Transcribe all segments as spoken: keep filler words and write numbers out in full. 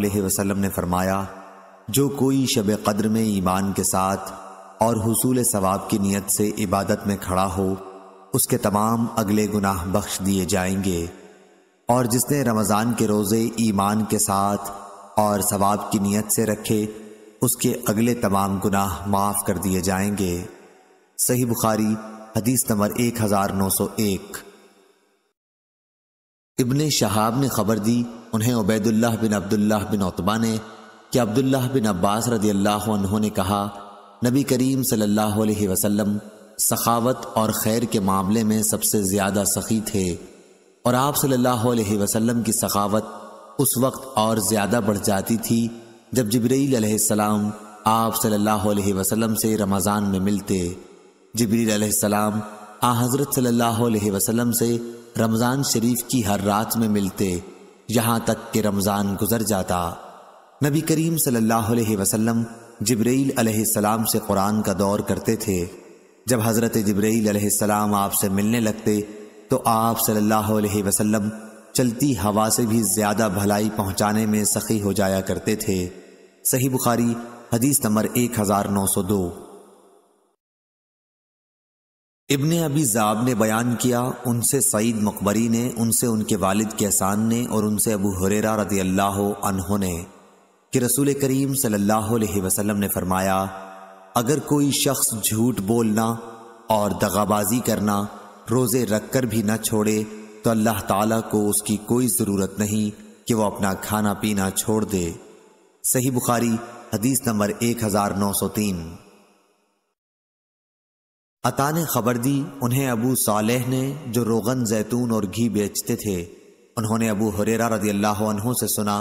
अलैहि वसल्लम ने फरमाया, जो कोई शब कद्र में ईमान के साथ और हुसूल सवाब की नीयत से इबादत में खड़ा हो उसके तमाम अगले गुनाह बख्श दिए जाएंगे, और जिसने रमज़ान के रोज़े ईमान के साथ और सवाब की नीयत से रखे उसके अगले तमाम गुनाह माफ़ कर दिए जाएंगे। सही बुखारी हदीस नंबर एक हज़ार नौ सौ एक। इब्ने शहाब ने खबर दी, उन्हें उबैदुल्लाह बिन अब्दुल्लाह बिन उतबा ने कि अब्दुल्लाह बिन अब्बास रज़ियल्लाहु अन्हु ने कहा, नबी करीम सल्लल्लाहु अलैहि वसल्लम सखावत और खैर के मामले में सबसे ज़्यादा सखी थे, और आप सल्लल्लाहु अलैहि वसल्लम की सखावत उस वक्त और ज़्यादा बढ़ जाती थी जब जिब्रील अलैहिस्सलाम आप सल्लल्लाहु अलैहि वसल्लम से रमज़ान में मिलते। जिब्रील अलैहिस्सलाम आ हज़रत सल्लल्लाहु अलैहि वसल्लम से रमज़ान शरीफ की हर रात में मिलते, यहाँ तक कि रमज़ान गुजर जाता। नबी करीम सल्लल्लाहु अलैहि वसल्लम जिब्रील अलैहिस्सलाम से कुरान का दौर करते थे। जब हज़रत जिब्रील अलैहिस्सलाम आपसे मिलने लगते तो आप सल्लल्लाहु अलैहि वसल्लम चलती हवा से भी ज़्यादा भलाई पहुँचाने में सखी हो जाया करते थे। सही बुखारी हदीस नंबर एक हज़ार नौ सौ दो। इब्ने अबी ज़ाब ने बयान किया, उनसे सईद मकबरी ने, उनसे उनके वालिद कैसान ने और उनसे अबू हुरैरा रज़ियल्लाहु अन्हु ने कि रसूल करीम सल्लल्लाहु अलैहि वसल्लम ने फरमाया, अगर कोई शख्स झूठ बोलना और दगाबाजी करना रोज़े रख कर भी न छोड़े तो अल्लाह ताला को उसकी कोई ज़रूरत नहीं कि वह अपना खाना पीना छोड़ दे। सही बुखारी हदीस नंबर एक हज़ार नौ सौ तीन। अता ने खबर दी, उन्हें अबू सालेह ने, जो रोगन जैतून और घी बेचते थे, उन्होंने अबू हुरैरा रज़ियल्लाहु अन्हु से सुना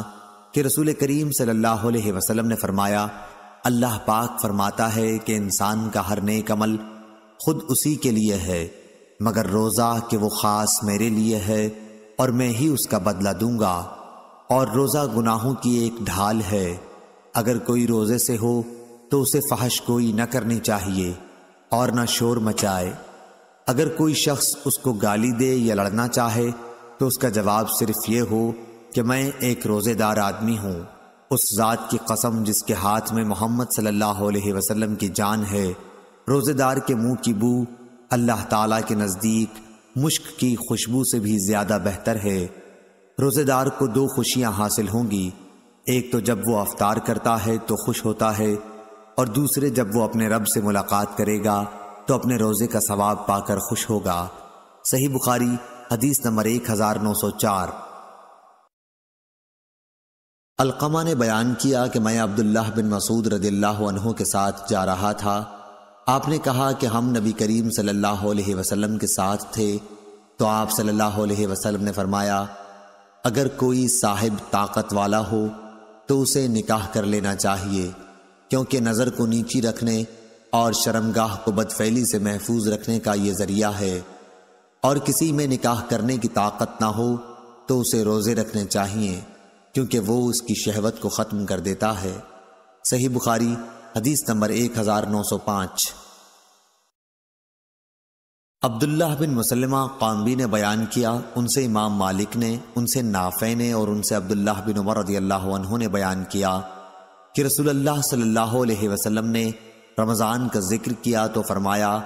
कि रसूल करीम सल्लल्लाहु अलैहि वसल्लम ने फरमाया, अल्लाह पाक फरमाता है कि इंसान का हर नेक अमल खुद उसी के लिए है, मगर रोज़ा कि वो ख़ास मेरे लिए है और मैं ही उसका बदला दूंगा, और रोज़ा गुनाहों की एक ढाल है। अगर कोई रोज़े से हो तो उसे फहश कोई न करनी चाहिए और ना शोर मचाए। अगर कोई शख्स उसको गाली दे या लड़ना चाहे तो उसका जवाब सिर्फ ये हो कि मैं एक रोज़ेदार आदमी हूँ, उस ज़ात की कसम जिसके हाथ में मोहम्मद सल्लल्लाहु अलैहि वसल्लम की जान है। रोज़ेदार के मुँह की बू अल्लाह ताला के नज़दीक मुश्क की खुशबू से भी ज़्यादा बेहतर है। रोज़ेदार को दो खुशियाँ हासिल होंगी, एक तो जब वो इफ्तार करता है तो खुश होता है, और दूसरे जब वो अपने रब से मुलाकात करेगा तो अपने रोज़े का सवाब पाकर खुश होगा। सही बुखारी हदीस नंबर एक हज़ार नौ सौ चार। अलकमा ने बयान किया कि मैं अब्दुल्लाह बिन मसूद रज़ियल्लाहु अन्हु के साथ जा रहा था। आपने कहा कि हम नबी करीम सल्लल्लाहु अलैहि वसल्लम के साथ थे, तो आप सल्लल्लाहु अलैहि वसल्लम ने फरमाया, अगर कोई साहिब ताकत वाला हो तो उसे निकाह कर लेना चाहिए, क्योंकि नज़र को नीची रखने और शर्मगाह को बदफैली से महफूज रखने का ये ज़रिया है। और किसी में निकाह करने की ताकत ना हो तो उसे रोज़े रखने चाहिए, क्योंकि वो उसकी शहवत को ख़त्म कर देता है। सही बुखारी हदीस नंबर एक हज़ार नौ सौ पाँच। अब्दुल्लाह बिन मुसल्लमा कामबी ने बयान किया, उनसे इमाम मालिक ने, उनसे नाफ़े ने और उनसे अब्दुल्लाह बिन उमर रज़ियल्लाहु अन्हु ने बयान किया कि रसूलुल्लाह सल्लल्लाहु अलैहि वसल्लम ने रमज़ान का जिक्र किया तो फरमाया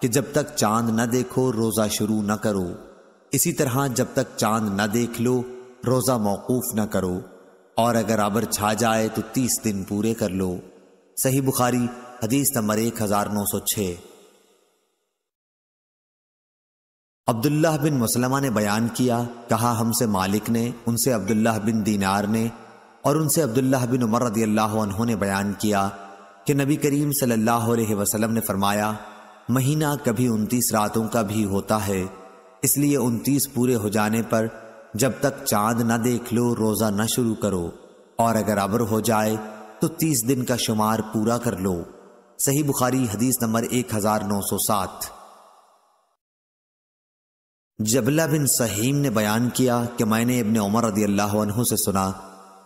कि जब तक चांद न देखो रोज़ा शुरू न करो, इसी तरह जब तक चांद न देख लो रोज़ा मौकूफ़ न करो, और अगर आबर छा जाए तो तीस दिन पूरे कर लो। सही बुखारी हदीस नंबर एक हज़ार नौ सौ छः। अब्दुल्लाह बिन मुसलमा ने बयान किया, कहा हमसे मालिक ने, उनसे अब्दुल्लाह बिन दीनार ने और उनसे अब्दुल्लाह बिन उमर रज़ियल्लाहु अन्हु ने बयान किया कि नबी करीम सल्लल्लाहु अलैहि वसल्लम ने फरमाया, महीना कभी उनतीस रातों का भी होता है, इसलिए उनतीस पूरे हो जाने पर जब तक चांद न देख लो रोज़ा न शुरू करो, और अगर अबर हो जाए तो तीस दिन का शुमार पूरा कर लो। सही बुखारी हदीस नंबर एक हज़ार नौ सौ सात। जबला बिन सहीम ने बयान किया कि मैंने इब्ने उमर रज़ियल्लाहु अन्हु से सुना,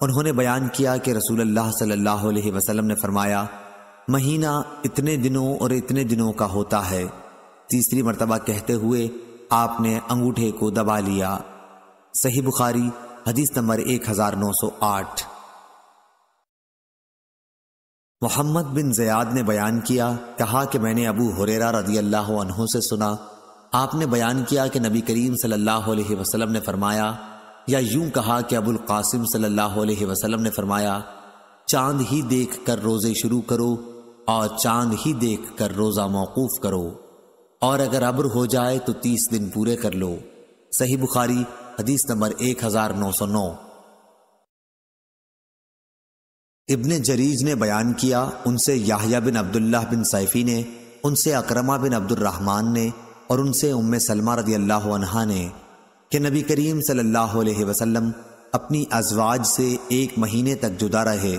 उन्होंने बयान किया कि रसूलुल्लाह सल्लल्लाहु अलैहि वसल्लम ने फरमाया, महीना इतने दिनों और इतने दिनों का होता है। तीसरी मरतबा कहते हुए आपने अंगूठे को दबा लिया। सही बुखारी हदीस नंबर एक हज़ार नौ सौ आठ। मोहम्मद बिन ज़ियाद ने बयान किया, कहा कि मैंने अबू हुरैरा रज़ी अल्लाह अन्हु से सुना, आपने बयान किया कि नबी करीम सल्लल्लाहु अलैहि वसल्लम ने फरमाया, या यूं कहा कि अबुल कासिम सल्लल्लाहु अलैहि वसल्लम ने फरमाया, चांद ही देख कर रोज़े शुरू करो और चांद ही देख कर रोज़ा मौकूफ़ करो, और अगर अब्र हो जाए तो तीस दिन पूरे कर लो। सही बुखारी हदीस नंबर एक हज़ार नौ सौ नौ। इब्ने जरीज ने बयान किया, उनसे याहया बिन अब्दुल्लाह बिन सैफ़ी ने, उनसे अकरमा बिन अब्दुर्रहमान ने और उनसे उम्मे सलमा रज़ियल्लाहु अन्हा ने कि नबी करीम सल्लल्लाहु अलैहि वसल्लम अपनी अज़वाज से एक महीने तक जुदा रहे,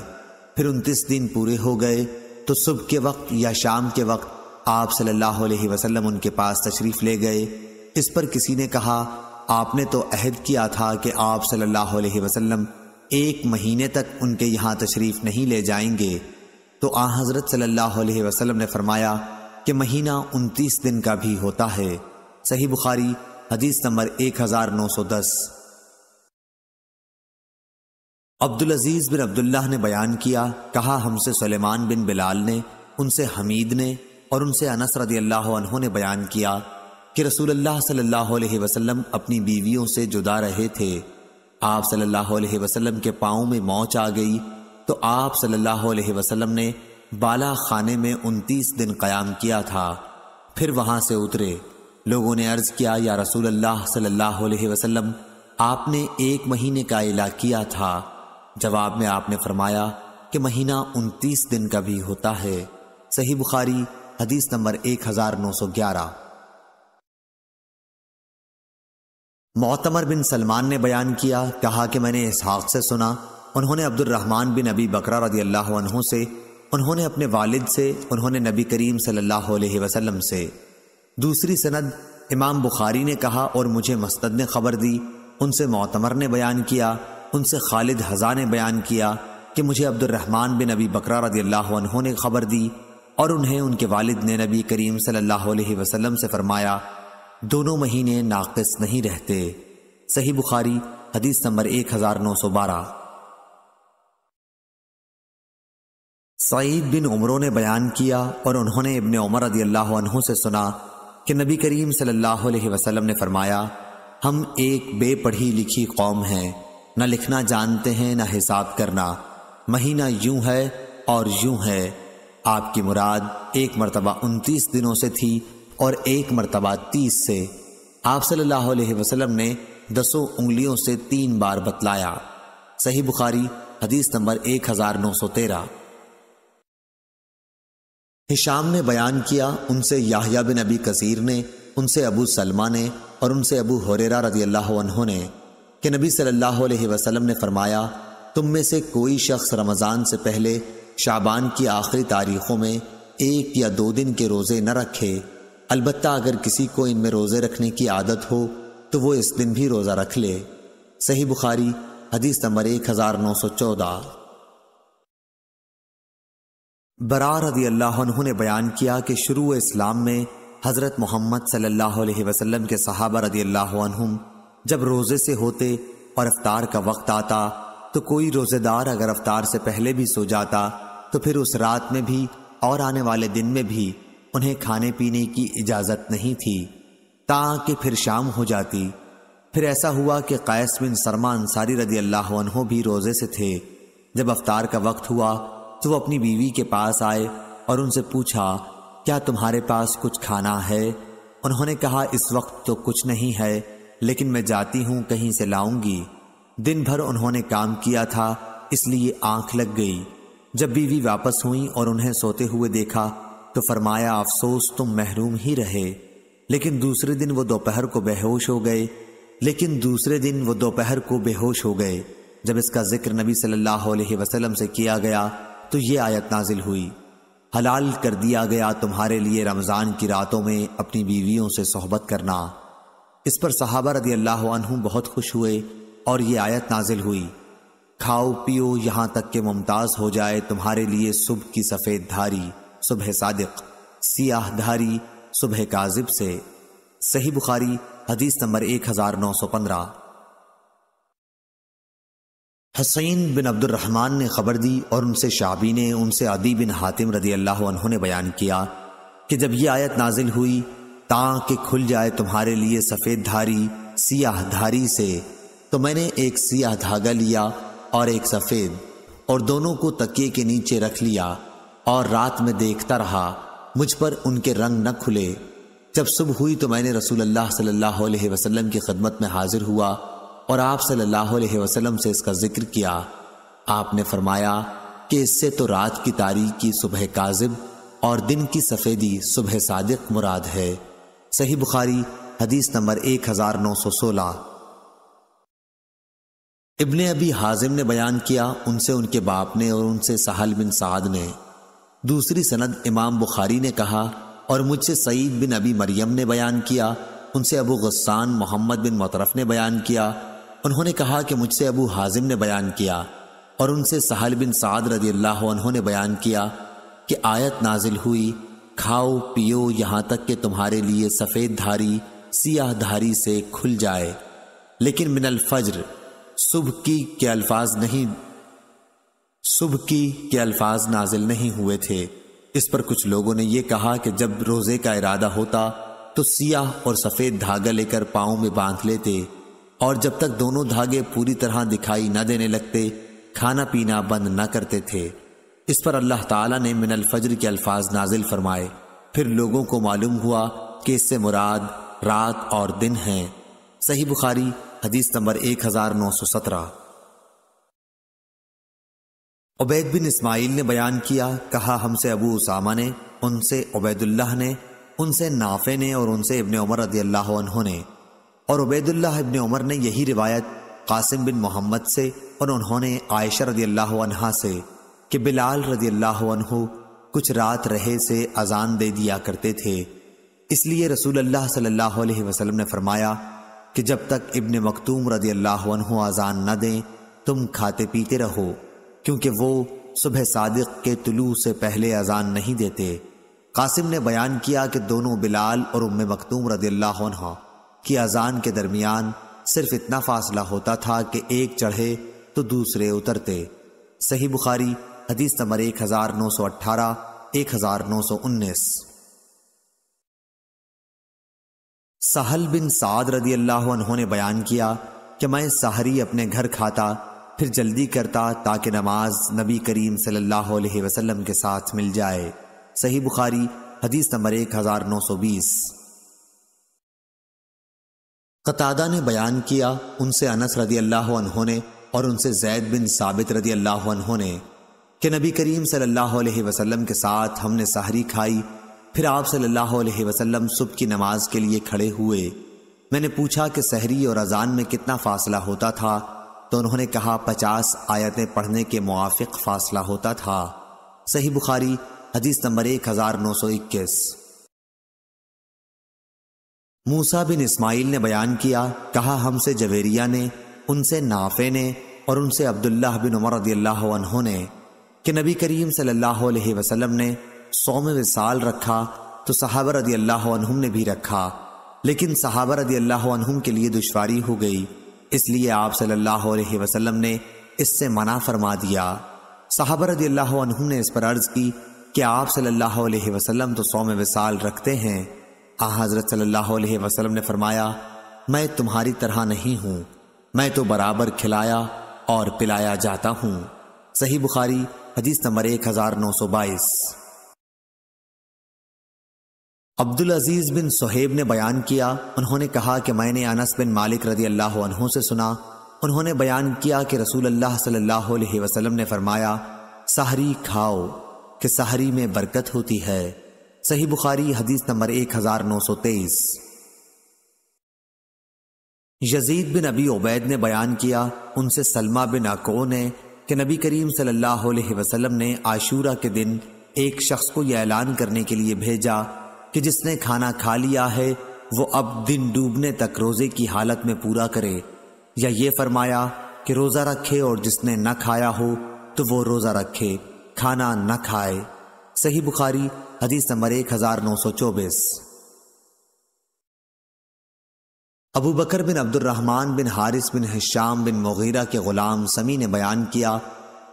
फिर उनतीस दिन पूरे हो गए तो सुबह के वक्त या शाम के वक्त आप सल्लल्लाहु अलैहि वसल्लम उनके पास तशरीफ़ ले गए। इस पर किसी ने कहा, आपने तो अहद किया था कि आप सल्लल्लाहु अलैहि वसल्लम एक महीने तक उनके यहाँ तशरीफ़ नहीं ले जाएंगे, तो आ हज़रत सल्लल्लाहु अलैहि वसल्लम ने फरमाया कि महीना उनतीस दिन का भी होता है। सही बुखारी हदीस नंबर एक हज़ार नौ सौ दस। अब्दुल अजीज़ बिन अब्दुल्लाह ने बयान किया, कहा हमसे सुलेमान बिन बिलाल ने, उनसे हमीद ने और उनसे अनस रज़ियल्लाहु अन्हु ने बयान किया कि रसूलुल्लाह सल्लल्लाहु अलैहि वसल्लम अपनी बीवियों से जुदा रहे थे। आप सल्लल्लाहु अलैहि वसल्लम के पाँव में मौच आ गई तो आप सल्लल्लाहु अलैहि वसल्लम ने बाला खाने में उनतीस दिन क़याम किया था, फिर वहाँ से उतरे। लोगों ने अर्ज़ किया, या रसूलल्लाह सल्लल्लाहु अलैहि वसल्लम, आपने एक महीने का इला किया था। जवाब में आपने फरमाया कि महीना उनतीस दिन का भी होता है। सही बुखारी हदीस नंबर एक हज़ार नौ सौ ग्यारह। मुअतमर बिन सलमान ने बयान किया, कहा कि मैंने इसहाक़ से सुना, उन्होंने अब्दुर्रहमान बिन अबी बकरा रज़ियल्लाहु अन्हु से, उन्होंने अपने वालिद से, उन्होंने नबी करीम सल्लल्लाहु अलैहि वसल्लम से। दूसरी सनद इमाम बुखारी ने कहा और मुझे मसनद ने खबर दी, उनसे मुअतमर ने बयान किया, उनसे खालिद हज़ा ने बयान किया कि मुझे अब्दुर्रहमान बिन अबी बकरा रज़ियल्लाहु अन्हु ने खबर दी और उन्हें उनके वालिद ने नबी करीम सल्लल्लाहु अलैहि वसल्लम से फरमाया, दोनों महीने नाक़िस नहीं रहते। सही बुखारी हदीस नंबर एक हज़ार नौ सौ बारह। सईद बिन उमरों ने बयान किया और उन्होंने इब्ने उमर रज़ियल्लाहु अन्हु से सुना कि नबी करीम सल्लल्लाहु अलैहि वसल्लम ने फरमाया, हम एक बेपढ़ी लिखी कौम हैं, न लिखना जानते हैं न हिसाब करना, महीना यूं है और यूं है। आपकी मुराद एक मरतबा उनतीस दिनों से थी और एक मरतबा तीस से। आप सल्लल्लाहु अलैहि वसल्लम ने दसों उंगलियों से तीन बार बतलाया। सही बुखारी हदीस नंबर एक हज़ार नौ सौ तेरह। हिशाम ने बयान किया, उनसे याहया बिन अबी कसीर ने, उनसे अबू सलमा ने और उनसे अबू हुरैरा रज़ियल्लाहु अन्हु ने कि नबी सल्लल्लाहु अलैहि वसल्लम ने फरमाया, तुम में से कोई शख्स रमज़ान से पहले शाबान की आखिरी तारीखों में एक या दो दिन के रोज़े न रखे, अलबत्ता अगर किसी को इनमें रोज़े रखने की आदत हो तो वो इस दिन भी रोज़ा रख ले। सही बुखारी हदीस नंबर एक हज़ार नौ सौ चौदह। बरा रज़ियल्लाहु अन्हु ने बयान किया कि शुरू इस्लाम में हज़रत मोहम्मद सल्लल्लाहु अलैहि वसल्लम के सहाबा रज़ियल्लाहु अन्हुम जब रोज़े से होते और अफ्तार का वक्त आता तो कोई रोज़ेदार अगर अफ्तार से पहले भी सो जाता तो फिर उस रात में भी और आने वाले दिन में भी उन्हें खाने पीने की इजाज़त नहीं थी, ताकि फिर शाम हो जाती। फिर ऐसा हुआ कि क़ैस बिन सरमा अंसारी रज़ियल्लाहु अन्हु भी रोज़े से थे। जब अफ्तार का वक्त हुआ तो वो अपनी बीवी के पास आए और उनसे पूछा, क्या तुम्हारे पास कुछ खाना है? उन्होंने कहा, इस वक्त तो कुछ नहीं है, लेकिन मैं जाती हूँ, कहीं से लाऊंगी। दिन भर उन्होंने काम किया था, इसलिए आँख लग गई। जब बीवी वापस हुई और उन्हें सोते हुए देखा तो फरमाया, अफसोस तुम महरूम ही रहे। लेकिन दूसरे दिन वो दोपहर को बेहोश हो गए लेकिन दूसरे दिन वो दोपहर को बेहोश हो गए। जब इसका जिक्र नबी सल्लल्लाहु अलैहि वसल्लम से किया गया तो ये आयत नाजिल हुई, हलाल कर दिया गया तुम्हारे लिए रमज़ान की रातों में अपनी बीवियों से सोहबत करना। इस पर सहाबा रज़ियल्लाहु अन्हु बहुत खुश हुए और ये आयत नाजिल हुई, खाओ पियो यहाँ तक के मुमताज़ हो जाए तुम्हारे लिए सुबह की सफ़ेद धारी, सुबह सादिक, सियाह धारी, सुबह काजिब से। सही बुखारी हदीस नंबर एक हज़ार नौ सौ पंद्रह। हुसैन बिन अब्दुर्रहमान ने ख़बर दी और उनसे शाबी ने उनसे आदि बिन हातिम रदी अल्लाह अन्हु ने बयान किया कि जब ये आयत नाजिल हुई ताकि खुल जाए तुम्हारे लिए सफ़ेद धारी सियाह धारी से, तो मैंने एक सियाह धागा लिया और एक सफ़ेद और दोनों को तकिए के नीचे रख लिया और रात में देखता रहा मुझ पर उनके रंग न खुले। जब सुबह हुई तो मैंने रसूल अल्लाह सल्लल्लाहु अलैहि वसल्लम की खदमत में हाजिर हुआ और आप सल्लल्लाहु अलैहि वसल्लम से इसका जिक्र किया। आपने फरमाया कि इससे तो रात की तारीकी सुबह काजिब और दिन की सफ़ेदी सुबह सादिक मुराद है। सही बुखारी हदीस नंबर एक हज़ार नौ सौ सोलह। इब्ने अबी हाजिम ने बयान किया, उनसे उनके बाप ने और उनसे सहल बिन साद ने। दूसरी सनद इमाम बुखारी ने कहा और मुझसे सईद बिन अबी मरियम ने बयान किया, उनसे अबू गुस्सान मोहम्मद बिन मुतरफ ने बयान किया। उन्होंने कहा कि मुझसे अबू हाजिम ने बयान किया और उनसे सहल बिन साद रदी अल्लाह अन्हु ने बयान किया कि आयत नाजिल हुई, खाओ पियो यहाँ तक कि तुम्हारे लिए सफ़ेद धारी सियाह धारी से खुल जाए। लेकिन मिनल फज्र सुबह की के अल्फाज नहीं सुबह की के अल्फाज नाजिल नहीं हुए थे। इस पर कुछ लोगों ने यह कहा कि जब रोज़े का इरादा होता तो सियाह और सफ़ेद धागा लेकर पाँव में बांध लेते और जब तक दोनों धागे पूरी तरह दिखाई न देने लगते खाना पीना बंद न करते थे। इस पर अल्लाह ताला ने मिनल फज्र के अल्फाज नाजिल फरमाए। फिर लोगों को मालूम हुआ कि इससे मुराद रात और दिन हैं। सही बुखारी हदीस नंबर एक हज़ार नौ सौ सत्रह। उबैद बिन इस्माइल ने बयान किया, कहा हमसे अबू उसामा ने, उनसे उबैदुल्लाह ने, उनसे नाफे ने और उनसे इब्ने उमर रदी अल्लाह अन्हु ने। और उबैदुल्लाह इब्ने उमर ने यही रिवायत कासिम बिन मोहम्मद से और उन्होंने आयशा रदी अल्लाह अन्हा से कि बिलाल रदी अल्लाह अन्हु कुछ रात रहे से अजान दे दिया करते थे, इसलिए रसूल अल्लाह सल्लल्लाहु अलैहि वसल्लम ने फरमाया कि जब तक इब्ने मक्तूम रदी अल्लाह अन्हु अजान न दें तुम खाते पीते रहो, क्योंकि वो सुबह सादिक के तुलू से पहले अजान नहीं देते। कासिम ने बयान किया कि दोनों बिलाल और उम्मे मक्तूम रदी अल्लाह अन्हा की अजान के दरमियान सिर्फ इतना फासला होता था कि एक चढ़े तो दूसरे उतरते। सही बुखारी हदीस नंबर एक हज़ार नौ सौ अठारह, एक हज़ार नौ सौ उन्नीस। सहल बिन साद रदी अल्लाह अन्हु ने बयान किया कि मैं सहरी अपने घर खाता फिर जल्दी करता ताकि नमाज नबी करीम सल्लल्लाहु अलैहि वसल्लम के साथ मिल जाए। सही बुखारी हदीस नंबर एक हज़ार नौ सौ बीस। कतादा ने बयान किया, उनसे अनस रदी अल्लाह अन्हु ने और उनसे जैद बिन साबित रदी अल्लाह अन्हु ने कि नबी करीम सल्लल्लाहु अलैहि वसल्लम के साथ हमने सहरी खाई, फिर आप सल्लल्लाहु अलैहि वसल्लम सुबह की नमाज के लिए खड़े हुए। मैंने पूछा कि सहरी और अजान में कितना फ़ासला होता था, तो उन्होंने कहा पचास आयतें पढ़ने के मुआफिक फ़ासला होता था। सही बुखारी हदीस नंबर एक हज़ार नौ सौ इक्कीस। मूसा बिन इस्माइल ने बयान किया, कहा हमसे जवेरिया ने, उनसे नाफे ने और उनसे अब्दुल्लाह बिन उमर रदियल्लाहु अन्हु ने कि नबी करीम सल्लल्लाहु अलैहि वसल्लम ने सौम विसाल रखा तो सहाबा रदी अल्लाह अन्हुम ने भी रखा, लेकिन सहाबा रदी अल्लाह अन्हुम के लिए दुश्वारी हो गई, इसलिए आप सल्लल्लाहु अलैहि वसल्लम ने इससे मना फरमा दिया। सहाबा रदी अल्लाह अन्हुम ने इस पर अर्ज़ की कि आप सल्लल्लाहु अलैहि वसल्लम तो सौम विसाल रखते हैं। आ हज़रत सल्लल्लाहु अलैहि वसल्लम ने फरमाया मैं तुम्हारी तरह नहीं हूँ, मैं तो बराबर खिलाया और पिलाया जाता हूँ। सही बुखारी हदीस नंबर एक हज़ार नौ सौ बाईस। अब्दुल अजीज बिन सुहेब ने बयान किया, उन्होंने कहा कि मैंने अनस बिन मालिक रदी अल्लाह अन्हु से सुना, उन्होंने बयान किया कि रसूल अल्लाह सल्लल्लाहु अलैहि वसल्लम ने फरमाया सहरी खाओ कि सहरी में बरकत होती है। सही बुखारी हदीस नंबर एक हज़ार नौ सौ तेईस। यजीद बिन अबी उबैद ने बयान किया, उनसे सलमा बिन अको ने कि नबी करीम सल्लल्लाहु अलैहि वसल्लम ने आशूरा के दिन एक शख्स को यह ऐलान करने के लिए भेजा कि जिसने खाना खा लिया है वो अब दिन डूबने तक रोज़े की हालत में पूरा करे, या ये फरमाया कि रोज़ा रखे और जिसने न खाया हो तो वो रोज़ा रखे, खाना न खाए। सही बुखारी हदीस नंबर एक हज़ार नौ सौ चौबीस। Abu Bakr bin Abdurrahman bin Haris bin Hisham bin Mughira के ग़ुलाम समी ने बयान किया,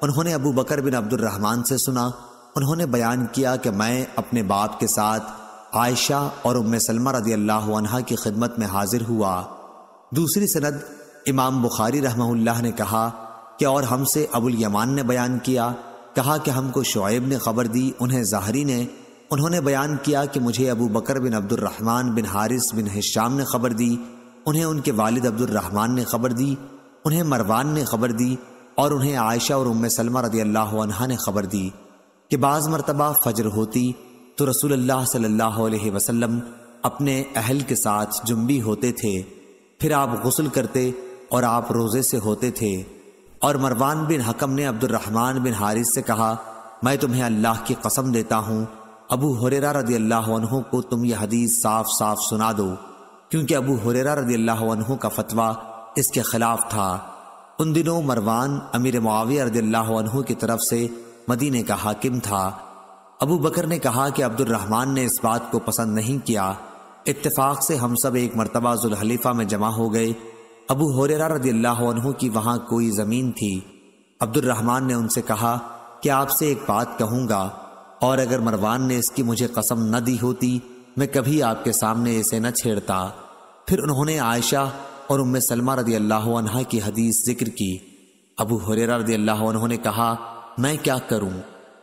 उन्होंने अबू बकर बिन अब्दुर्रहमान से सुना, उन्होंने बयान किया कि मैं अपने बाप के साथ आयशा और उम्मे सलमा रज़ी अल्लाहु अन्हा की खिदमत में हाजिर हुआ। दूसरी सनद इमाम बुखारी रहमहुल्लाह ने कहा कि और हमसे अबुल यमान ने बयान किया, कहा कि हमको शुएब ने खबर दी, उन्हें ज़ाहरी ने, उन्होंने बयान किया कि मुझे Abu Bakr bin Abdurrahman bin Haris bin Hisham ने खबर दी, उन्हें उनके वालिद अब्दुर्रहमान ने खबर दी, उन्हें मरवान ने खबर दी और उन्हें आयशा और उम्मे सलमा रज़ियल्लाहु अन्हा ने खबर दी कि बाज़ मरतबा फजर होती तो रसूलुल्लाह सल्लल्लाहु अलैहि वसल्लम अपने अहल के साथ जुम्बी होते थे, फिर आप गुस्ल करते और आप रोज़े से होते थे। और मरवान बिन हकम ने अब्दुर्रहमान बिन हारिस से कहा, मैं तुम्हें अल्लाह की कसम देता हूँ, अबू हुरैरा रज़ियल्लाहु अन्हु को तुम यह हदीस साफ साफ सुना दो, क्योंकि अबू हुरैरा रज़ियल्लाहु अन्हु का फतवा इसके खिलाफ था। उन दिनों मरवान अमीर मुआविया रज़ियल्लाहु अन्हु की तरफ से मदीने का हाकिम था। अबू बकर ने कहा कि अब्दुर्रहमान ने इस बात को पसंद नहीं किया। इत्तेफाक से हम सब एक मरतबा जुलहलीफा में जमा हो गए। अबू हुरैरा रज़ियल्लाहु अन्हु की वहाँ कोई ज़मीन थी। अब्दुर्रहमान ने उनसे कहा कि आपसे एक बात कहूँगा, और अगर मरवान ने इसकी मुझे कसम न दी होती मैं कभी आपके सामने इसे न छेड़ता। फिर उन्होंने आयशा और उम्मे सलमा रज़ियल्लाहु अन्हा की हदीस जिक्र की। अबू हुरैरा रज़ियल्लाहु अन्हु ने कहा, मैं क्या करूं?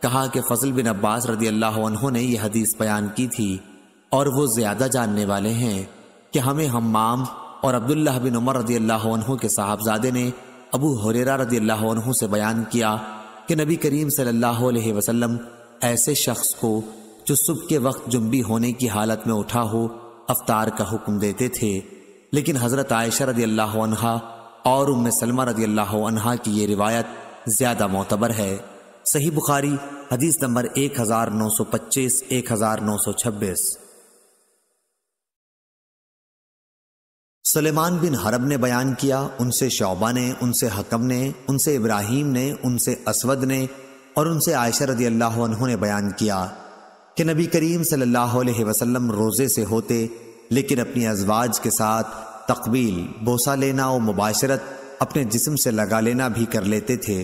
कहा कि फजल बिन अब्बास रज़ियल्लाहु अन्हु ने यह हदीस बयान की थी और वो ज़्यादा जानने वाले हैं कि हमें हम्माम और अब्दुल्लाह बिन उमर रज़ियल्लाहु अन्हु के साहबजादे ने अबू हुरैरा रज़ियल्लाहु अन्हु से बयान किया कि नबी करीम सल्लल्लाहु अलैहि वसल्लम ऐसे शख्स को जो सुबह के वक्त जुम्बी होने की हालत में उठा हो अफ्तार का हुक्म देते थे। लेकिन हज़रत आयशा रज़ियल्लाहु अन्हा और उम्मे सलमा रज़ियल्लाहु अन्हा की ये रिवायत ज़्यादा मोतबर है। सही बुखारी हदीस नंबर एक हज़ार नौ सौ पच्चीस एक हज़ार नौ सौ छब्बीस। सुलेमान बिन हरब ने बयान किया, उनसे शौबा ने, उनसे हकम ने, उनसे इब्राहीम ने, उनसे असवद ने और उनसे आयशा रज़ियल्लाहु अन्हा ने बयान किया कि नबी करीम सल्लल्लाहु अलैहि वसल्लम रोज़े से होते, लेकिन अपनी अज़वाज के साथ तकबील, बोसा लेना और मुबाशरत अपने जिस्म से लगा लेना भी कर लेते थे।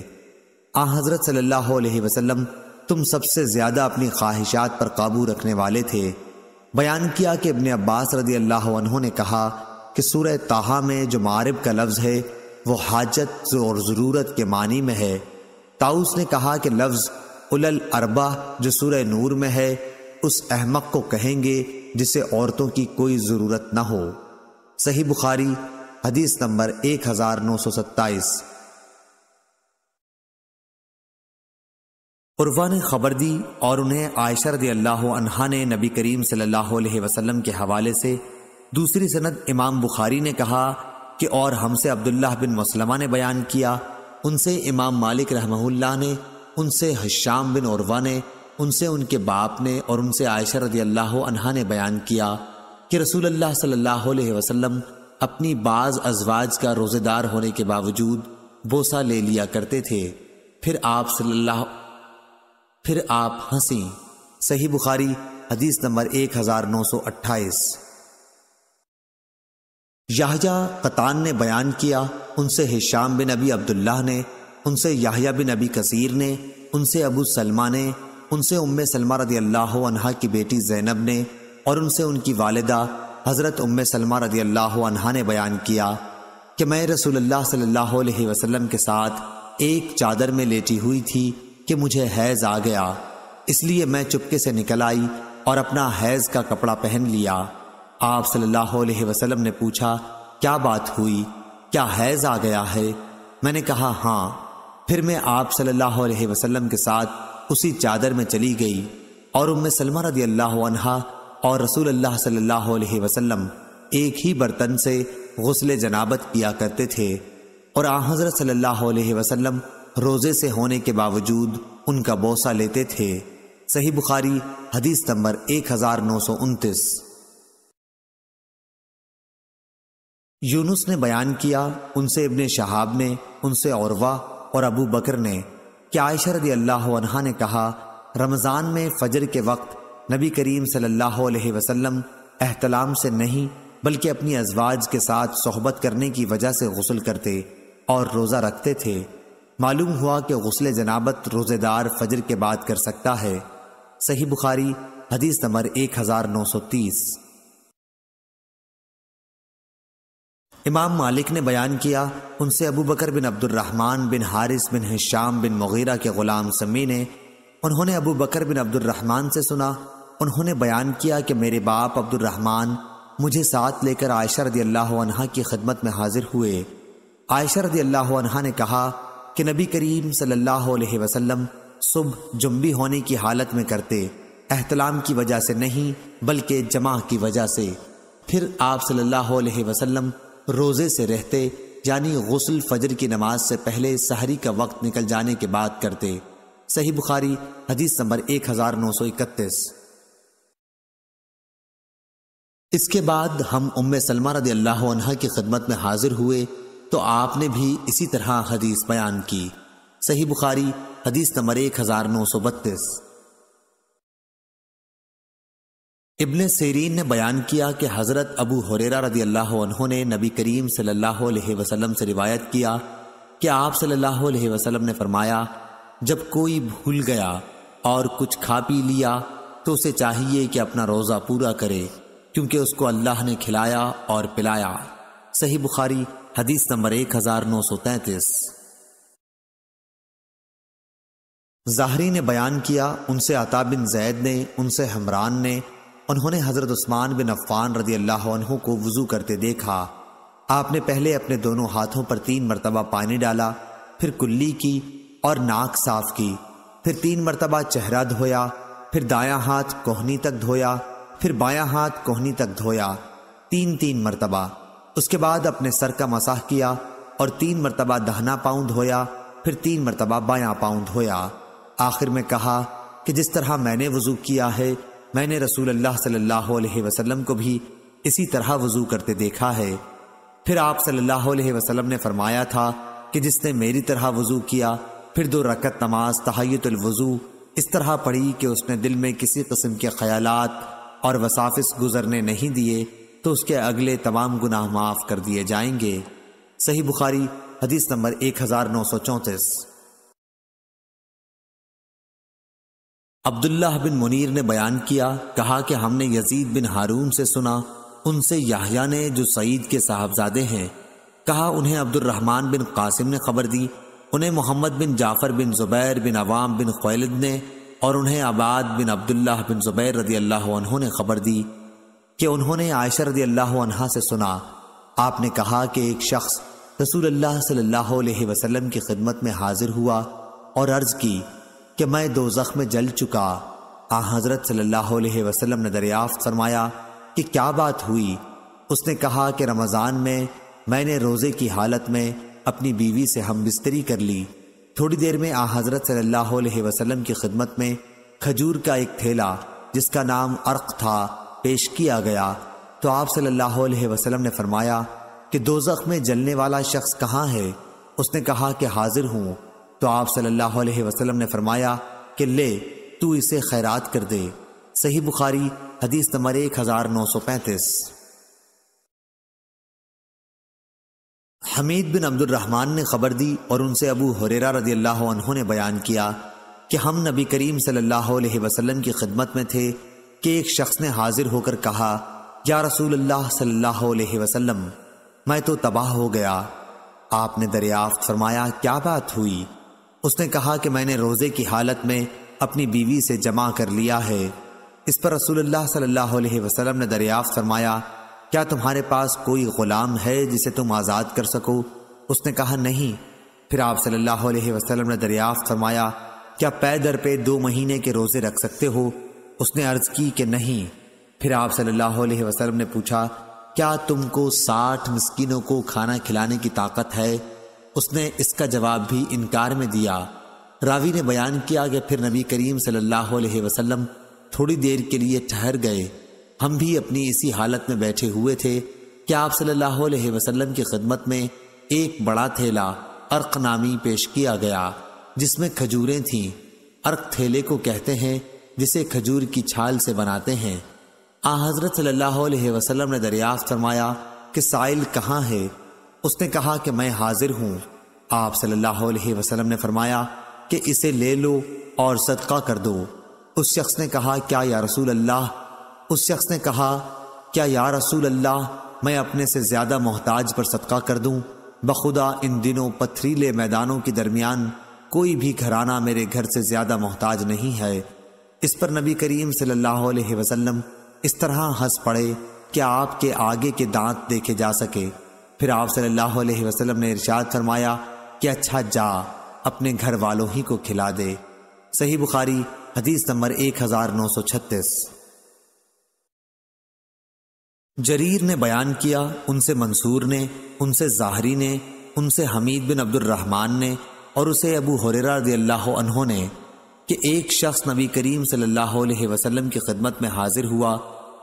आ हज़रत सल्लल्लाहु अलैहि वसल्लम तुम सबसे ज़्यादा अपनी ख्वाहिशात पर काबू रखने वाले थे। बयान किया कि इब्ने अब्बास रज़ियल्लाहु अन्हु ने कहा कि सूरह ताहा में जो मारिब का लफ्ज़ है वो हाजत और ज़रूरत के मानी में है। ताउस ने कहा कि लफ्ज़ उलल अरबा जो सूरह नूर में है उस अहमक को कहेंगे जिसे औरतों की कोई ज़रूरत न हो। सही बुखारी हदीस नंबर एक हज़ार नौ सौ सत्ताईस। उर्वा ने खबर दी और उन्हें आयशा रज़ियल्लाहु अन्हा ने नबी करीम सल्लल्लाहु अलैहि वसल्लम के हवाले से। दूसरी सनद इमाम बुखारी ने कहा कि और हमसे अब्दुल्लाह बिन मसलमा ने बयान किया, उनसे इमाम मालिक रहमहुल्लाह ने, उनसे हिशाम बिन उर्वा ने, उनसे उनके बाप ने और उनसे आयशा रज़ियल्लाहु अन्हा ने बयान किया कि रसूलुल्लाह सल्लल्लाहु अलैहि वसल्लम अपनी बाज़ अज़वाज का रोज़ेदार होने के बावजूद बोसा ले लिया करते थे। फिर आप सल्लल्लाहु फिर आप हंसी। सही बुखारी हदीस नंबर एक हज़ार नौ सौ अट्ठाईस। याहया कतान ने बयान किया, उनसे हिशाम बिन अबी अब्दुल्लाह ने, उनसे याहया बिन अबी कसीर ने, उनसे अबू सलमा ने, उनसे उम्मे सलमा रज़ियल्लाहु अन्हा की बेटी ज़ैनब ने और उनसे उनकी वालिदा हज़रत उम्मे सलमा रज़ियल्लाहु अन्हा ने बयान किया कि मैं रसूलुल्लाह सल्लल्लाहु अलैहि वसल्लम के साथ एक चादर में लेटी हुई थी कि मुझे हैज़ आ गया, इसलिए मैं चुपके से निकल आई और अपना हैज़ का कपड़ा पहन लिया। आप सल्लल्लाहु अलैहि वसल्लम ने पूछा, क्या बात हुई, क्या हैज़ आ गया है? मैंने कहा हाँ। फिर मैं आप सल्लल्लाहु अलैहि वसल्लम के साथ उसी चादर में चली गई और उम्मे सलमा रज़ियल्लाहु अन्हा और रसूलुल्लाह सल्लल्लाहु अलैहि वसल्लम एक ही बर्तन से गुस्ले जनाबत किया करते थे और आ हज़रत सल्लल्लाहु अलैहि वसल्लम रोज़े से होने के बावजूद उनका बोसा लेते थे। सही बुखारी हदीस नंबर एक हज़ार नौ सौ उनतीस। यूनुस ने बयान किया, उनसे इब्ने शहाब ने, उनसे उरवा और अबू बकर ने कि आयशा रज़ियल्लाहु अन्हा ने कहा, रमज़ान में फजर के वक्त नबी करीम सल्लल्लाहु अलैहि वसल्लम एहतलाम से नहीं बल्कि अपनी अज़वाज के साथ सोहबत करने की वजह से गुस्ल करते और रोज़ा रखते थे। मालूम हुआ कि गुस्ल जनाबत रोज़ेदार फजर के बाद कर सकता है। सही बुखारी हदीस नंबर एक हज़ार नौ सौ तीस। इमाम मालिक ने बयान किया, उनसे Abu Bakr bin Abdurrahman bin Haris bin Hisham bin Mughira के ग़ुलाम सम्मी ने, उन्होंने अबू बकर बिन अब्दुर्रहमान से सुना, उन्होंने बयान किया कि मेरे बाप अब्दुर्रहमान मुझे साथ लेकर आयशा रदियल्लाहु अन्हा की खिदमत में हाजिर हुए। आयशा रदियल्लाहु अन्हा ने कहा कि नबी करीम सल्लल्लाहु अलैहि वसल्लम सुबह जुम्बी होने की हालत में करते, एहतलाम की वजह से नहीं बल्कि जमा की वजह से। फिर आप सल्लल्लाहु अलैहि वसल्लम रोज़े से रहते, यानी गुस्ल फजर की नमाज से पहले सहरी का वक्त निकल जाने के बाद करते। सही बुखारी हदीस नंबर एक हज़ार नौ सौ इकतीस। इसके बाद हम उम्मे सलमा रदियल्लाहु अन्हा की खिदमत में हाजिर हुए तो आपने भी इसी तरह हदीस बयान की। सही बुखारी हदीस नंबर एक हज़ार नौ सौ बत्तीस। इब्ने सीरीन ने बयान किया कि हज़रत अबू हुरैरा रदियल्लाहु अन्हु ने नबी करीम सल्लल्लाहु अलैहि वसल्लम से रिवायत किया कि आप सल्लल्लाहु अलैहि वसल्लम ने फरमाया, जब कोई भूल गया और कुछ खा पी लिया तो उसे चाहिए कि अपना रोज़ा पूरा करे, क्योंकि उसको अल्लाह ने खिलाया और पिलाया। सही बुखारी हदीस नंबर एक हज़ार नौ सौ तैंतीस। ज़ाहरी ने बयान किया, उनसे अता बिन ज़ैद ने, उनसे हमरान ने, उन्होंने हज़रत उस्मान बिन अफ़्फ़ान रदियल्लाहु अन्हु को वज़ू करते देखा। आपने पहले अपने दोनों हाथों पर तीन मरतबा पानी डाला, फिर कुल्ली की और नाक साफ़ की, फिर तीन मरतबा चेहरा धोया, फिर दायां हाथ कोहनी तक धोया, फिर बायां हाथ कोहनी तक धोया, तीन तीन मरतबा। उसके बाद अपने सर का मसाह किया और तीन मरतबा दाहिना पाँव धोया, फिर तीन मरतबा बायां पाँव धोया। आखिर में कहा कि जिस तरह मैंने वज़ू किया है, मैंने रसूलुल्लाह सल्लल्लाहु अलैहि वसल्लम को भी इसी तरह वज़ू करते देखा है। फिर आप सल्लल्लाहु अलैहि वसल्लम ने फरमाया था कि जिसने मेरी तरह वज़ू किया, फिर दो रकत नमाज तहय्युतुल वज़ू इस तरह पढ़ी कि उसने दिल में किसी किस्म के ख्यालात और वसाफिस गुजरने नहीं दिए, तो उसके अगले तमाम गुनाह माफ़ कर दिए जाएंगे। सही बुखारी हदीस नंबर एक हज़ार नौ सौ चौंतीस। अब्दुल्लाह बिन मुनीर ने बयान किया, कहा कि हमने यजीद बिन हारून से सुना, उनसे याहया ने, जो सईद के साहबजादे हैं, कहा उन्हें अब्दुर्रहमान बिन कासिम ने खबर दी, उन्हें मोहम्मद बिन जाफ़र बिन ज़ुबैर बिन अवाम बिन ख़ुवैलिद ने और उन्हें आबाद बिन अब्दुल्लाह बिन ज़ुबैर रदियल्लाहु अन्हु ने खबर दी कि उन्होंने आयशा रदियल्लाहु अन्हा से सुना, आपने कहा कि एक शख्स रसूलुल्लाह सल्लल्लाहु अलैहि वसल्लम की खिदमत में हाजिर हुआ और अर्ज़ की कि मैं दोज़ख में जल चुका। आ हज़रत सल्लल्लाहु अलैहि वसल्लम ने दरियाफ़त फरमाया कि क्या बात हुई? उसने कहा कि रमज़ान में मैंने रोज़े की हालत में अपनी बीवी से हम बिस्तरी कर ली। थोड़ी देर में आ हज़रत सल्लल्लाहु अलैहि वसल्लम की खिदमत में खजूर का एक थैला, जिसका नाम अर्क था, पेश किया गया, तो आप सल्लल्लाहु अलैहि वसल्लम ने फरमाया कि दोज़ख में जलने वाला शख्स कहाँ है? उसने कहा कि हाजिर हूँ। तो आप सल्लल्लाहु अलैहि वसल्लम ने फरमाया कि ले, तू इसे खैरात कर दे। सही बुखारी हदीस नंबर एक हज़ार नौ सौ पैंतीस। हमीद बिन अब्दुर्रहमान ने खबर दी और उनसे अबू हुरैरा रदियल्लाहु अन्हु ने बयान किया कि हम नबी करीम सल्लल्लाहु अलैहि वसल्लम की खिदमत में थे कि एक शख्स ने हाजिर होकर कहा, या रसूलल्लाह सल्लल्लाहु अलैहि वसल्लम, मैं तो तबाह हो गया। आपने दरियाफ्त फरमाया, क्या बात हुई? उसने कहा कि मैंने रोज़े की हालत में अपनी बीवी से जमा कर लिया है। इस पर रसूलुल्लाह सल्लल्लाहु अलैहि वसल्लम ने दरियाफ्त फरमाया, क्या तुम्हारे पास कोई ग़ुलाम है जिसे तुम आज़ाद कर सको? उसने कहा, नहीं। फिर आप सल्लल्लाहु अलैहि वसल्लम ने दरियाफ्त फरमाया, क्या पै दर पे दो महीने के रोज़े रख सकते हो? उसने अर्ज़ की कि नहीं। फिर आप सल्लल्लाहु अलैहि वसल्लम ने पूछा, क्या तुमको साठ मिस्किनों को खाना खिलाने की ताकत है? उसने इसका जवाब भी इनकार में दिया। रावी ने बयान किया कि फिर नबी करीम सल्लल्लाहु अलैहि वसल्लम थोड़ी देर के लिए ठहर गए। हम भी अपनी इसी हालत में बैठे हुए थे कि आप सल्लल्लाहु अलैहि वसल्लम की खिदमत में एक बड़ा थैला अर्क नामी पेश किया गया, जिसमें खजूरें थीं। अर्क थैले को कहते हैं जिसे खजूर की छाल से बनाते हैं। आ हज़रत सल्लल्लाहु अलैहि वसल्लम ने दरियाफ़्त फरमाया कि साइल कहाँ है। उसने कहा कि मैं हाजिर हूँ। आप सल्लल्लाहु अलैहि वसल्लम ने फरमाया कि इसे ले लो और सदका कर दो। उस शख्स ने कहा क्या या रसूल अल्लाह उस शख्स ने कहा क्या या रसूल अल्लाह मैं अपने से ज़्यादा मोहताज पर सदका कर दूँ। बखुदा इन दिनों पथरीले मैदानों के दरमियान कोई भी घराना मेरे घर से ज़्यादा मोहताज नहीं है। इस पर नबी करीम सल्लल्लाहु अलैहि वसल्लम इस तरह हंस पड़े कि आपके आगे के दांत देखे जा सके। फिर आप सल्लल्लाहु अलैहि वसल्लम ने इरशाद फरमाया कि अच्छा जा अपने घर वालों ही को खिला दे। सही बुखारी हदीस नंबर एक हज़ार नौ सौ छत्तीस। जरीर ने बयान किया, उनसे मंसूर ने, उनसे ज़ाहरी ने, उनसे हमीद बिन अब्दुर्रहमान ने और उसे अबू हुरैरा रज़ियल्लाहु अन्हु ने कि एक शख्स नबी करीम सल्लल्लाहु अलैहि वसल्लम की खिदमत में हाजिर हुआ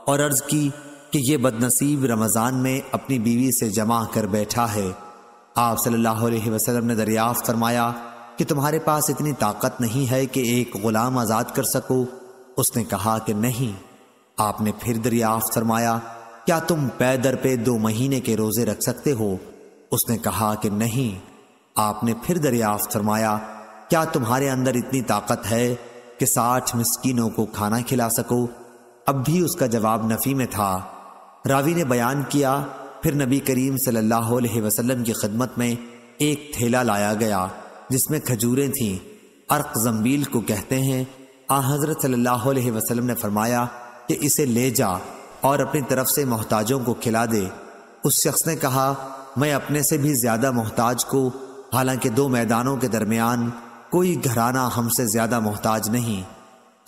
और अर्ज़ की कि यह बदनसीब रमज़ान में अपनी बीवी से जमा कर बैठा है। आप सल्लल्लाहु अलैहि वसल्लम ने दरियाफ़्त फरमाया कि तुम्हारे पास इतनी ताकत नहीं है कि एक ग़ुलाम आज़ाद कर सको। उसने कहा कि नहीं। आपने फिर दरियाफ़्त फरमाया क्या तुम पे दर पे दो महीने के रोज़े रख सकते हो। उसने कहा कि नहीं। आपने फिर दरियाफ़्त फरमाया क्या तुम्हारे अंदर इतनी ताकत है कि साठ मिस्कीनों को खाना खिला सको। अब भी उसका जवाब नफ़ी में था। रावी ने बयान किया, फिर नबी करीम सल्लल्लाहु अलैहि वसल्लम की खिदमत में एक थैला लाया गया जिसमें खजूरें थीं। अर्क जम्बील को कहते हैं। आ हज़रत सल्लल्लाहु अलैहि वसल्लम ने फरमाया कि इसे ले जा और अपनी तरफ से मोहताजों को खिला दे। उस शख्स ने कहा मैं अपने से भी ज़्यादा मोहताज को, हालांकि दो मैदानों के दरमियान कोई घराना हमसे ज़्यादा मोहताज नहीं।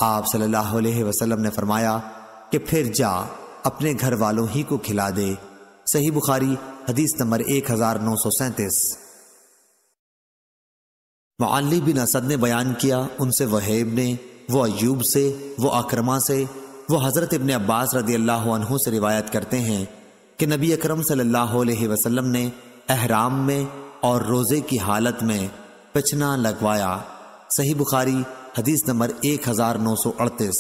आप सल्लल्लाहु अलैहि वसल्लम ने फरमाया कि फिर जा अपने घर वालों ही को खिला दे। सही बुखारी हदीस नंबर एक हज़ार नौ सौ सैंतीस। मुअल्ली बिन असद ने बयान किया, उनसे वहैब ने, वो अयूब से, वो अकरमा से, वो हज़रत इब्न अब्बास रज़ियल्लाहु अन्हु से रिवायत करते हैं कि नबी अकरम सल्लल्लाहु अलैहि वसल्लम ने एहराम में और रोज़े की हालत में पिछना लगवाया। सही बुखारी हदीस नंबर एक हज़ार नौ सौ अड़तीस।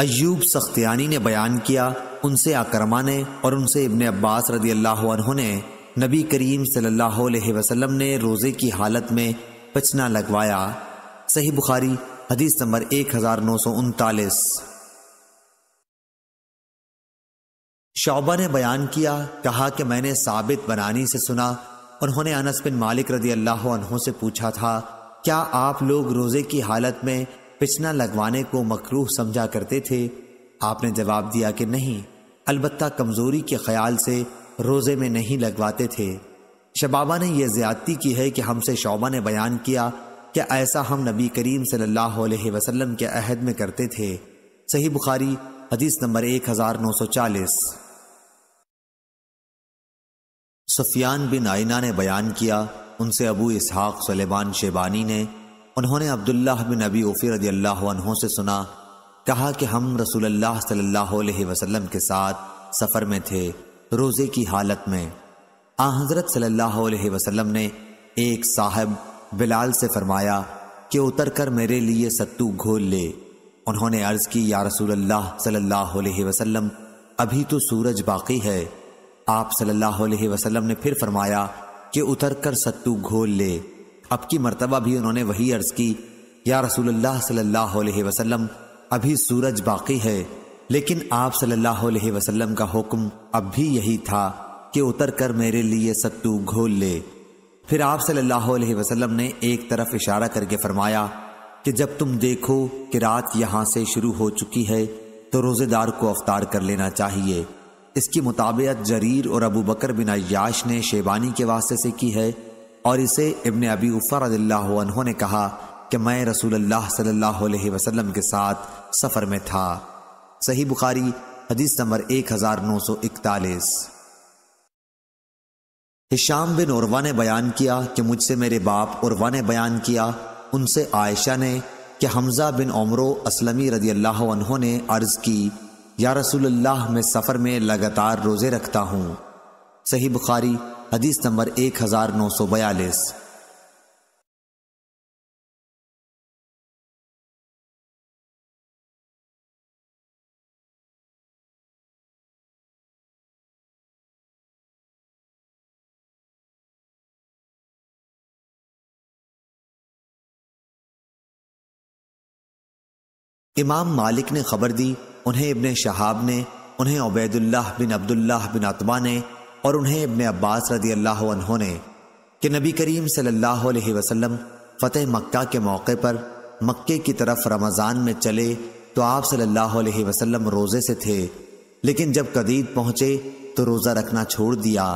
अय्यूब सख्तियानी ने बयान किया, उनसे अकरमा ने और उनसे इब्न अब्बास रज़ियल्लाहु अन्हु ने, नबी करीम सल्लल्लाहु अलैहि वसल्लम ने रोज़े की हालत में पिछना लगवाया। सही बुखारी हदीस नंबर एक हज़ार नौ सौ उनतालीस। शौबा ने बयान किया, कहा कि मैंने साबित बनानी से सुना, उन्होंने अनस बिन मालिक रज़ियल्लाहु अन्हु से पूछा था क्या आप लोग रोज़े की हालत में पिछना लगवाने को मकरूह समझा करते थे। आपने जवाब दिया कि नहीं, अलबत्ता कमज़ोरी के ख्याल से रोज़े में नहीं लगवाते थे। शबाबा ने यह ज़्यादती की है कि हमसे शौबा ने बयान किया कि ऐसा हम नबी करीम सल्लल्लाहु अलैहि वसल्लम के अहद में करते थे। सही बुखारी हदीस नंबर एक हज़ार नौ सौ चालीस। सुफियान बिन आइना ने बयान किया, उनसे अबू इसहाक़ सुलेमान शेबानी ने, उन्होंने अब्दुल्लाह बिन अबी उफ़ी रज़ियल्लाहु अन्हु से सुना, कहा कि हम रसूलुल्लाह सल्लल्लाहु अलैहि वसल्लम के साथ सफ़र में थे, रोज़े की हालत में। आ हज़रत सल्लल्लाहु अलैहि वसल्लम ने एक साहब बिलाल से फरमाया कि उतर कर मेरे लिए सत्तू घोल ले। उन्होंने अर्ज़ की या रसूलुल्लाह सल्लल्लाहु अलैहि वसल्लम अभी तो सूरज बाकी है। आप सल्लल्लाहु अलैहि वसल्लम ने फिर फरमाया कि उतर कर सत्तू घोल ले। अब की मर्तबा भी उन्होंने वही अर्ज़ की या रसूलुल्लाह सल्लल्लाहु अलैहि वसल्लम अभी सूरज बाकी है, लेकिन आप सल्लल्लाहु अलैहि वसल्लम का हुक्म अब भी यही था कि उतर कर मेरे लिए सत्तू घोल ले। फिर आप सल्लल्लाहु अलैहि वसल्लम ने एक तरफ इशारा करके फरमाया कि जब तुम देखो कि रात यहाँ से शुरू हो चुकी है तो रोज़ेदार को अफ्तार कर लेना चाहिए। इसकी मुताबियत जरीर और अबू बकर बिन अय्याश ने शेबानी के वास्ते से की है और इसे इब्न अबी उफ़ा रज़ियल्लाहु अन्हु ने कहा कि मैं रसूलुल्लाह सल्लल्लाहु अलैहि वसल्लम के साथ सफ़र में था। सही बुखारी हदीस नंबर एक हज़ार नौ सौ इकतालीस। हिशाम बिन उरवा ने बयान किया कि मुझसे मेरे बाप उरवा ने बयान किया, उनसे आयशा ने कि हमज़ा बिन उमरो असलमी रज़ियल्लाहु अन्हु ने अर्ज़ की या रसूलुल्लाह मैं सफ़र में लगातार रोज़े रखता हूँ। सही बुखारी हदीस नंबर एक हज़ार नौ सौ बयालीस। इमाम मालिक ने खबर दी, उन्हें इब्ने शहाब ने, उन्हें उबैदुल्लाह बिन अब्दुल्लाह बिन अतबा ने और उन्हें इब्ने अब्बास रदी अल्लाह अन्हों ने कि नबी करीम सल्लल्लाहु अलैहि वसल्लम फ़तेह मक्का के मौके पर मक्के की तरफ रमज़ान में चले तो आप सल्लल्लाहु अलैहि वसल्लम रोज़े से थे, लेकिन जब कदीद पहुँचे तो रोज़ा रखना छोड़ दिया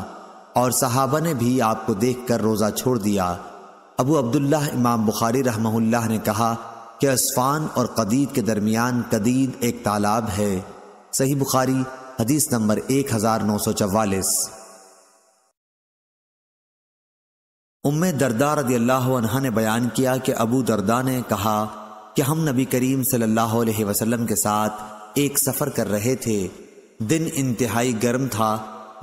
और सहाबा ने भी आपको देखकर रोज़ा छोड़ दिया। अबू अब्दुल्लाह इमाम बुखारी रहमहुल्लाह ने कहा कि अस्फान और कदीद के दरमियान कदीद एक तालाब है। सही बुखारी हदीस नंबर एक हज़ार नौ सौ चवालीस। उम्मे दर्दा रदियल्लाहु अन्हा ने बयान किया कि अबू दर्दा ने कहा कि हम नबी करीम सल्लल्लाहु अलैहि वसल्लम के साथ एक सफ़र कर रहे थे। दिन इंतहाई गर्म था,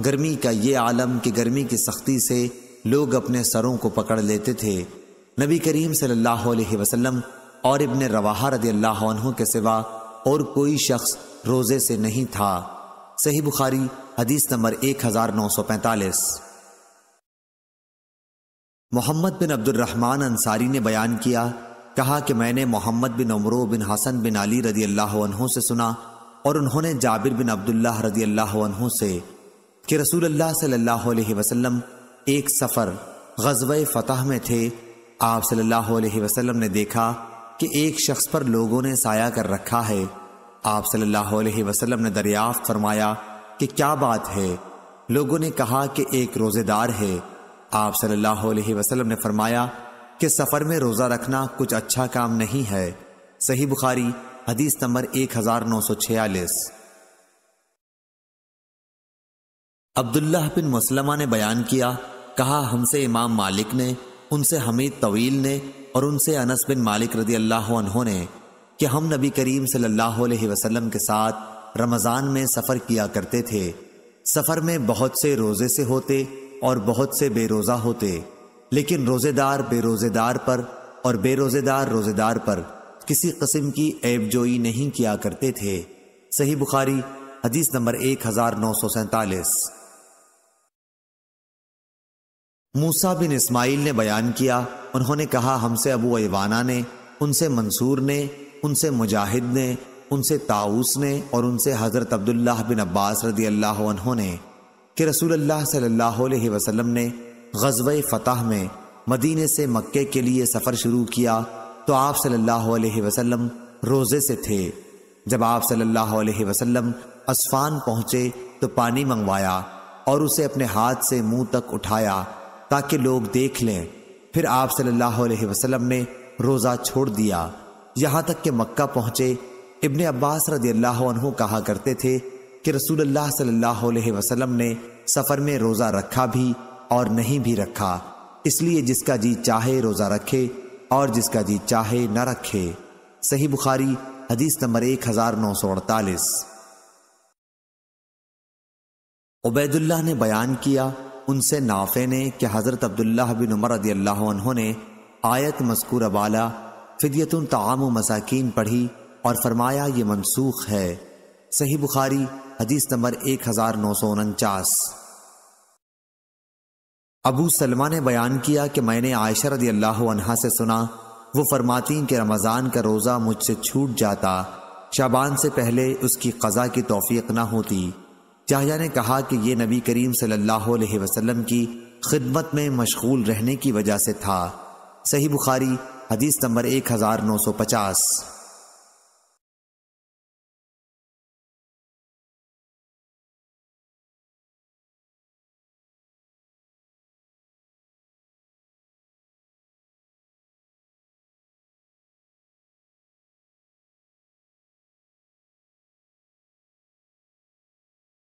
गर्मी का ये आलम कि गर्मी की सख्ती से लोग अपने सरों को पकड़ लेते थे। नबी करीम सल्लल्लाहु अलैहि वसल्लम और इब्ने रवाहा रदियल्लाहु अन्हु के सिवा और कोई शख्स रोज़े से नहीं था। सही बुखारी हदीस नंबर एक हज़ार नौ सौ पैंतालीस। मोहम्मद बिन अब्दुर्रहमान अंसारी ने बयान किया, कहा कि मैंने मोहम्मद बिन उमरो बिन हसन बिन अली रदियल्लाहु अन्हु से सुना और उन्होंने जाबिर बिन अब्दुल्लाह रदियल्लाहु अन्हु से कि रसूलुल्लाह सल्लल्लाहु अलैहि वसल्लम एक सफ़र ग़ज़वे फ़तह में थे। आप सल्लल्लाहु अलैहि वसल्लम ने देखा कि एक शख्स पर लोगों ने साया कर रखा है। आप सल्लल्लाहु अलैहि वसल्लम ने दरियाफ़्त फरमाया कि क्या बात है? लोगों ने कहा कि एक रोज़ेदार है। आप सल्लल्लाहु अलैहि वसल्लम ने फरमाया कि सफ़र में रोज़ा रखना कुछ अच्छा काम नहीं है। सही बुखारी हदीस नंबर एक हज़ार नौ सौ छियालीस। अब्दुल्लाह बिन मुसलमा ने बयान किया, कहा हमसे इमाम मालिक ने, उनसे हमीद तवील ने और उनसे अनस बिन मालिक रदी अल्लाह अन्हों ने कि हम नबी करीम सल्लल्लाहु अलैहि वसल्लम के साथ रमज़ान में सफ़र किया करते थे। सफ़र में बहुत से रोज़े से होते और बहुत से बेरोज़ा होते, लेकिन रोज़ेदार बेरोज़ेदार पर और बेरोज़ेदार रोज़ेदार पर किसी कस्म की ऐबजोई नहीं किया करते थे। सही बुखारी हदीस नंबर एक हज़ार नौ सौ सैंतालीस। मूसा बिन इस्माइल ने बयान किया, उन्होंने कहा हमसे अबू ऐवाना ने, उनसे मंसूर ने, उनसे मुजाहिद ने, उनसे ताऊस ने और उनसे हज़रत अब्दुल्लाह बिन अब्बास रदी अल्लाह अन्हो ने कि रसूलुल्लाह सल्लल्लाहु अलैहि वसल्लम ने ग़ज़वे फ़तह में मदीने से मक्के के लिए सफ़र शुरू किया तो आप सल्लल्लाहु अलैहि वसल्लम रोज़े से थे। जब आप सल्लल्लाहु अलैहि वसल्लम अस्फान पहुँचे तो पानी मंगवाया और उसे अपने हाथ से मुँह तक उठाया ताकि लोग देख लें। फिर आप सल्लल्लाहु अलैहि वसल्लम ने रोज़ा छोड़ दिया, यहाँ तक कि मक्का पहुँचे। इब्ने अब्बास रदियल्लाहु अन्हु कहा करते थे कि रसूलुल्लाह सल्लल्लाहु अलैहि वसल्लम ने सफ़र में रोज़ा रखा भी और नहीं भी रखा, इसलिए जिसका जी चाहे रोज़ा रखे और जिसका जी चाहे न रखे। सही बुखारी हदीस नंबर एक हज़ार नौ सौ अड़तालीस। उबैदुल्लाह ने बयान किया, उनसे नाफे ने कि हज़रत अब्दुल्लाह बिन उमर रदियल्लाहु अन्हु ने आयत मज़कूर वाला फ़िदियतुन ताआमु मसाकीन पढ़ी और फरमाया ये मनसूख है। सही बुखारी हदीस नंबर एक हज़ार नौ सौ उनचास। अबू सलमा ने बयान किया कि मैंने आयशा रदियल्लाहु अन्हा से सुना, वो फरमातीं कि रमज़ान का रोज़ा मुझसे छूट जाता, शाबान से पहले उसकी क़ज़ा की तौफ़ीक़ न होती। याहया ने कहा कि यह नबी करीम सल्लल्लाहु अलैहि वसल्लम की खिदमत में मशगूल रहने की वजह से था। सही बुखारी हदीस नंबर एक हज़ार नौ सौ पचास।